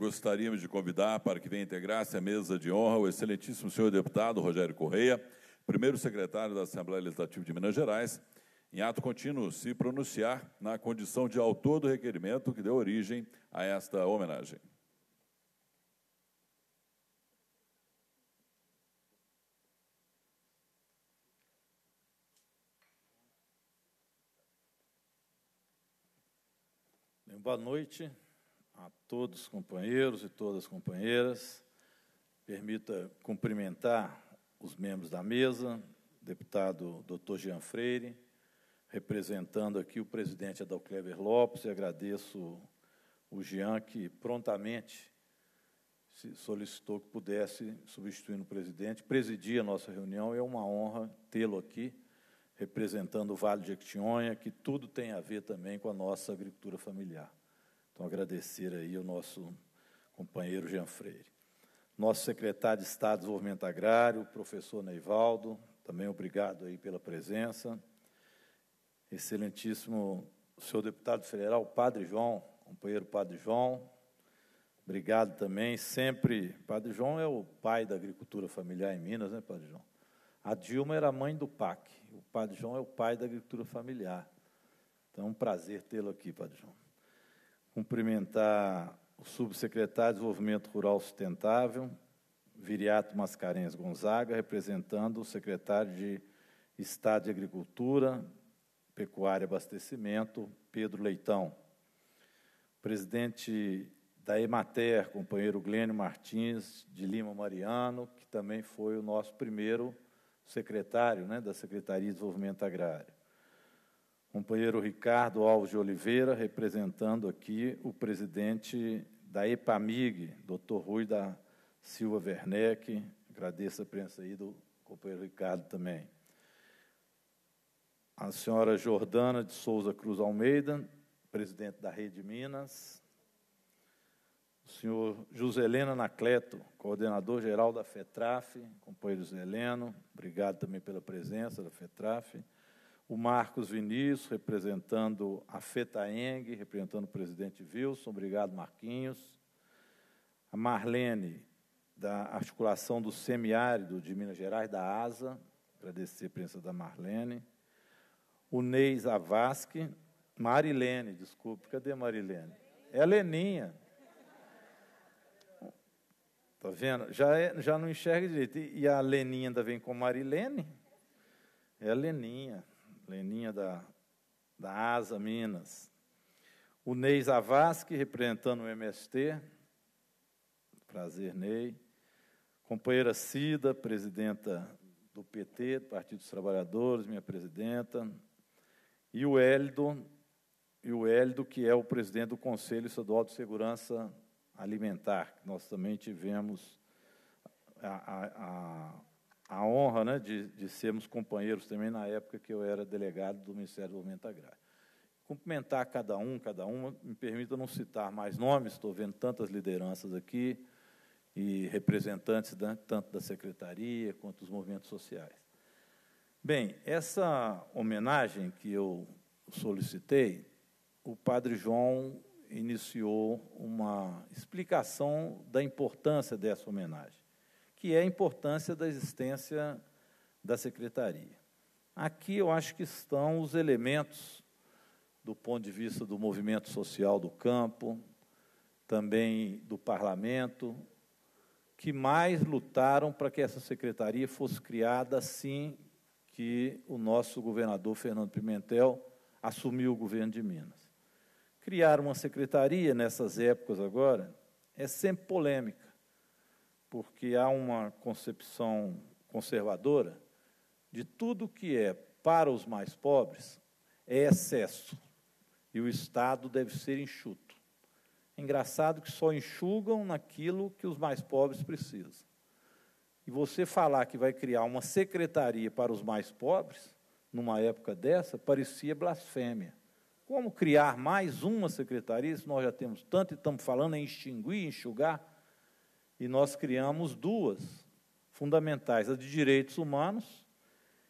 gostaríamos de convidar para que venha integrar-se à mesa de honra o excelentíssimo senhor deputado Rogério Correia, primeiro secretário da Assembleia Legislativa de Minas Gerais, em ato contínuo, se pronunciar na condição de autor do requerimento que deu origem a esta homenagem. Boa noite a todos os companheiros e todas as companheiras. Permita cumprimentar os membros da mesa, deputado Dr. Jean Freire, representando aqui o presidente Adalclever Lopes, e agradeço o Jean, que prontamente se solicitou que pudesse, substituindo o presidente, presidir a nossa reunião. É uma honra tê-lo aqui, representando o Vale de Jequitinhonha, que tudo tem a ver também com a nossa agricultura familiar. Então, agradecer aí ao nosso companheiro Jean Freire. Nosso secretário de Estado de Desenvolvimento Agrário, o professor Neivaldo, também obrigado aí pela presença. Excelentíssimo senhor deputado federal, Padre João, companheiro Padre João, obrigado também, sempre. Padre João é o pai da agricultura familiar em Minas, né, Padre João? A Dilma era a mãe do PAC, o Padre João é o pai da agricultura familiar. Então, é um prazer tê-lo aqui, Padre João. Cumprimentar o subsecretário de Desenvolvimento Rural Sustentável, Viriato Mascarenhas Gonzaga, representando o secretário de Estado de Agricultura, Pecuária e Abastecimento, Pedro Leitão. Presidente da EMATER, companheiro Glênio Martins, de Lima Mariano, que também foi o nosso primeiro secretário, né, da Secretaria de Desenvolvimento Agrário. Companheiro Ricardo Alves de Oliveira, representando aqui o presidente da EPAMIG, Dr. Rui da Silva Werneck, agradeço a presença aí do companheiro Ricardo também. A senhora Jordana de Souza Cruz Almeida, presidente da Rede Minas. O senhor Juseleno Anacleto, coordenador-geral da FETRAF, companheiro Juseleno, obrigado também pela presença da FETRAF. O Marcos Vinícius, representando a Fetaeng, representando o presidente Wilson, obrigado, Marquinhos. A Marlene, da articulação do semiárido de Minas Gerais, da ASA, agradecer a presença da Marlene. O Ney Zavascki, Marilene, desculpe, cadê Marilene? É a Leninha. Está vendo? Já não enxerga direito. E a Leninha ainda vem com Marilene? É a Leninha, Leninha da ASA Minas. O Ney Zavascki, representando o MST. Prazer, Ney. Companheira Cida, presidenta do PT, do Partido dos Trabalhadores, minha presidenta. E o Hélio, que é o presidente do Conselho Estadual de Segurança Alimentar, que nós também tivemos a honra, né, de sermos companheiros também na época que eu era delegado do Ministério do Desenvolvimento Agrário. Cumprimentar cada uma, me permita não citar mais nomes, estou vendo tantas lideranças aqui e representantes tanto da Secretaria quanto dos movimentos sociais. Bem, essa homenagem que eu solicitei, o Padre João iniciou uma explicação da importância dessa homenagem, que é a importância da existência da Secretaria. Aqui eu acho que estão os elementos do ponto de vista do movimento social do campo, também do parlamento, que mais lutaram para que essa secretaria fosse criada assim que o nosso governador Fernando Pimentel assumiu o governo de Minas. Criar uma secretaria nessas épocas agora é sempre polêmica, porque há uma concepção conservadora de tudo que é para os mais pobres é excesso, e o Estado deve ser enxuto. É engraçado que só enxugam naquilo que os mais pobres precisam. E você falar que vai criar uma secretaria para os mais pobres, numa época dessa, parecia blasfêmia. Como criar mais uma secretaria, se nós já temos tanto e estamos falando em extinguir, enxugar? E nós criamos duas fundamentais, a de direitos humanos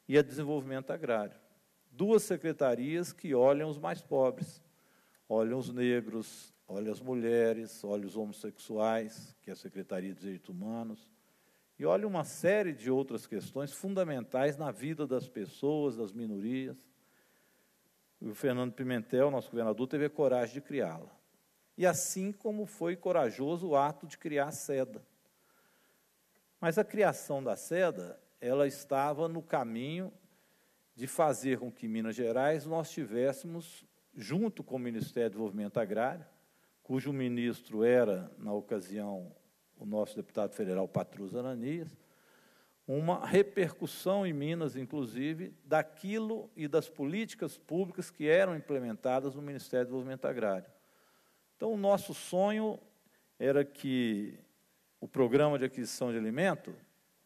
e a de desenvolvimento agrário. Duas secretarias que olham os mais pobres, olham os negros, olha as mulheres, olha os homossexuais, que é a Secretaria de Direitos Humanos, e olha uma série de outras questões fundamentais na vida das pessoas, das minorias. E o Fernando Pimentel, nosso governador, teve a coragem de criá-la. E assim como foi corajoso o ato de criar a SEDA. Mas a criação da SEDA, ela estava no caminho de fazer com que em Minas Gerais nós tivéssemos, junto com o Ministério do Desenvolvimento Agrário, cujo ministro era, na ocasião, o nosso deputado federal Patrus Ananias, uma repercussão em Minas, inclusive, daquilo e das políticas públicas que eram implementadas no Ministério do Desenvolvimento Agrário. Então, o nosso sonho era que o Programa de Aquisição de Alimento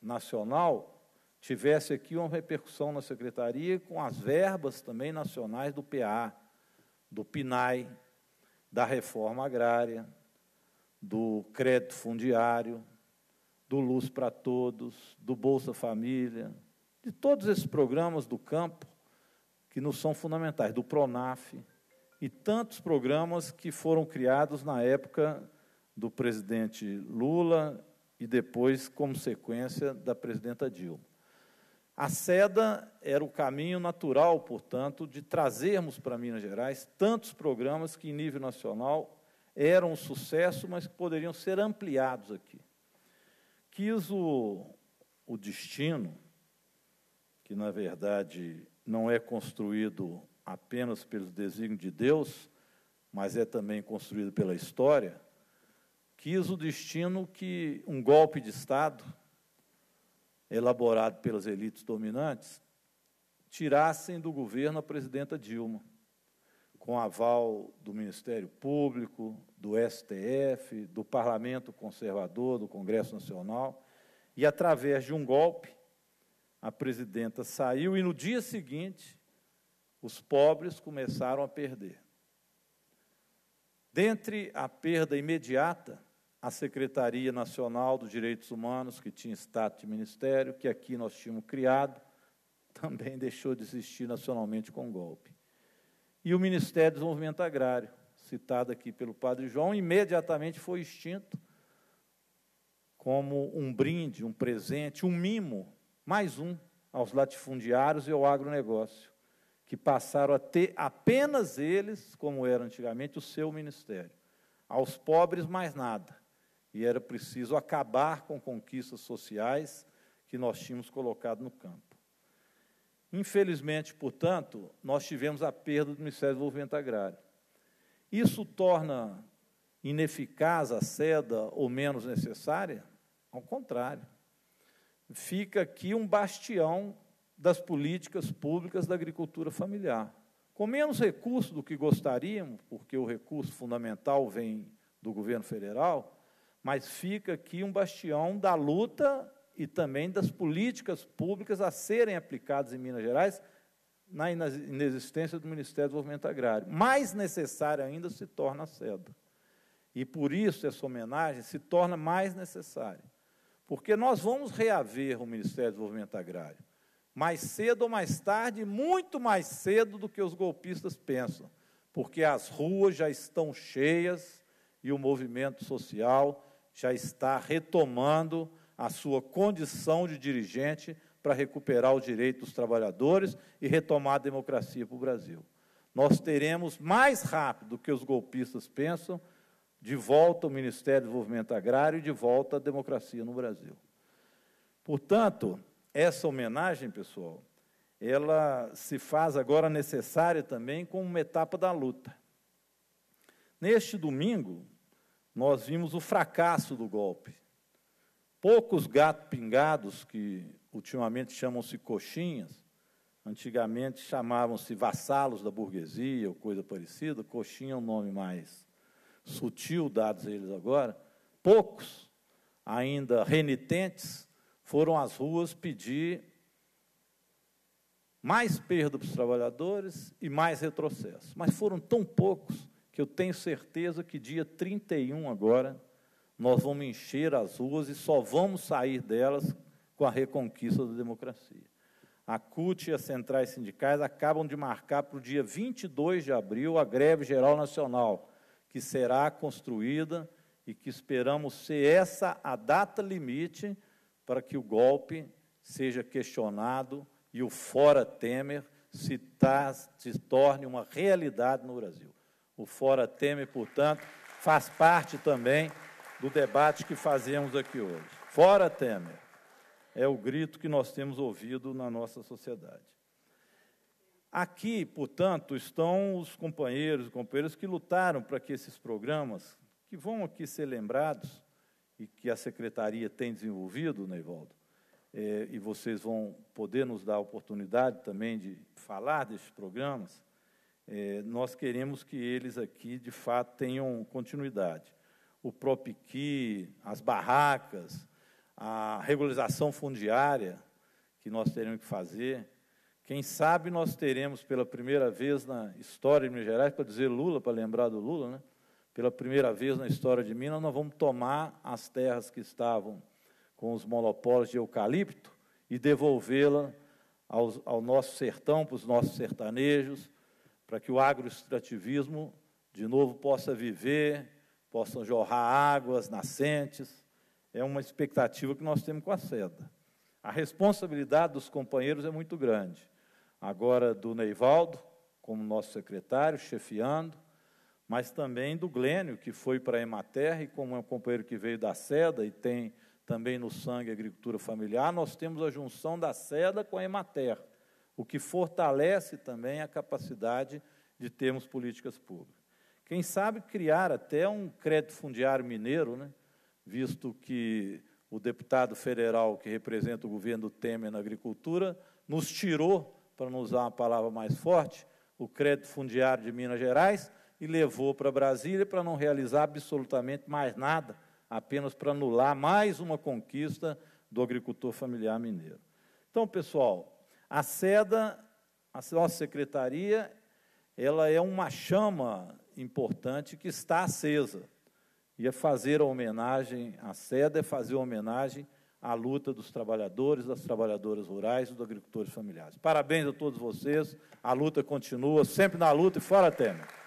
Nacional tivesse aqui uma repercussão na Secretaria com as verbas também nacionais do PA, do PNAE, da reforma agrária, do crédito fundiário, do Luz para Todos, do Bolsa Família, de todos esses programas do campo que nos são fundamentais, do PRONAF e tantos programas que foram criados na época do presidente Lula e depois, como sequência, da presidenta Dilma. A SEDA era o caminho natural, portanto, de trazermos para Minas Gerais tantos programas que, em nível nacional, eram um sucesso, mas que poderiam ser ampliados aqui. Quis o destino, que, na verdade, não é construído apenas pelo desígnio de Deus, mas é também construído pela história, quis o destino que um golpe de Estado, elaborado pelas elites dominantes, tirassem do governo a presidenta Dilma, com aval do Ministério Público, do STF, do Parlamento Conservador, do Congresso Nacional, e, através de um golpe, a presidenta saiu e, no dia seguinte, os pobres começaram a perder. Dentre a perda imediata, a Secretaria Nacional dos Direitos Humanos, que tinha status de ministério, que aqui nós tínhamos criado, também deixou de existir nacionalmente com golpe. E o Ministério do Desenvolvimento Agrário, citado aqui pelo Padre João, imediatamente foi extinto como um brinde, um presente, um mimo, mais um, aos latifundiários e ao agronegócio, que passaram a ter apenas eles, como era antigamente, o seu ministério. Aos pobres, mais nada. E era preciso acabar com conquistas sociais que nós tínhamos colocado no campo. Infelizmente, portanto, nós tivemos a perda do Ministério do Desenvolvimento Agrário. Isso torna ineficaz a SEDA ou menos necessária? Ao contrário. Fica aqui um bastião das políticas públicas da agricultura familiar. Com menos recursos do que gostaríamos, porque o recurso fundamental vem do governo federal, mas fica aqui um bastião da luta e também das políticas públicas a serem aplicadas em Minas Gerais na inexistência do Ministério do Desenvolvimento Agrário. Mais necessária ainda se torna a SEDA. E, por isso, essa homenagem se torna mais necessária, porque nós vamos reaver o Ministério do Desenvolvimento Agrário, mais cedo ou mais tarde, muito mais cedo do que os golpistas pensam, porque as ruas já estão cheias e o movimento social já está retomando a sua condição de dirigente para recuperar o direito dos trabalhadores e retomar a democracia para o Brasil. Nós teremos, mais rápido do que os golpistas pensam, de volta o Ministério do Desenvolvimento Agrário e de volta a democracia no Brasil. Portanto, essa homenagem, pessoal, ela se faz agora necessária também como uma etapa da luta. Neste domingo, nós vimos o fracasso do golpe. Poucos gatos pingados, que ultimamente chamam-se coxinhas, antigamente chamavam-se vassalos da burguesia ou coisa parecida, coxinha é um nome mais sutil dados a eles agora, poucos ainda renitentes foram às ruas pedir mais perda para os trabalhadores e mais retrocesso. Mas foram tão poucos que eu tenho certeza que dia 31 agora nós vamos encher as ruas e só vamos sair delas com a reconquista da democracia. A CUT e as centrais sindicais acabam de marcar para o dia 22 de abril a greve geral nacional, que será construída e que esperamos ser essa a data limite para que o golpe seja questionado e o fora Temer se torne uma realidade no Brasil. O fora Temer, portanto, faz parte também do debate que fazemos aqui hoje. Fora Temer é o grito que nós temos ouvido na nossa sociedade. Aqui, portanto, estão os companheiros e companheiras que lutaram para que esses programas, que vão aqui ser lembrados e que a Secretaria tem desenvolvido, Neivaldo, e vocês vão poder nos dar a oportunidade também de falar desses programas, nós queremos que eles aqui, de fato, tenham continuidade. O PROPIQUI, as barracas, a regularização fundiária que nós teremos que fazer. Quem sabe nós teremos, pela primeira vez na história de Minas Gerais, para dizer Lula, para lembrar do Lula, né? Pela primeira vez na história de Minas, nós vamos tomar as terras que estavam com os monopólios de eucalipto e devolvê-la ao nosso sertão, para os nossos sertanejos, para que o agroextrativismo, de novo, possa viver, possam jorrar águas nascentes. É uma expectativa que nós temos com a SEDA. A responsabilidade dos companheiros é muito grande. Agora, do Neivaldo, como nosso secretário, chefiando, mas também do Glênio, que foi para a EMATER, e como é um companheiro que veio da SEDA e tem também no sangue agricultura familiar, nós temos a junção da SEDA com a EMATER, o que fortalece também a capacidade de termos políticas públicas. Quem sabe criar até um crédito fundiário mineiro, né? Visto que o deputado federal que representa o governo Temer na agricultura nos tirou, para não usar uma palavra mais forte, o crédito fundiário de Minas Gerais e levou para Brasília para não realizar absolutamente mais nada, apenas para anular mais uma conquista do agricultor familiar mineiro. Então, pessoal, a SEDA, a nossa secretaria, ela é uma chama importante que está acesa. E é fazer a homenagem à SEDA, é fazer a homenagem à luta dos trabalhadores, das trabalhadoras rurais e dos agricultores familiares. Parabéns a todos vocês, a luta continua, sempre na luta e fora Temer.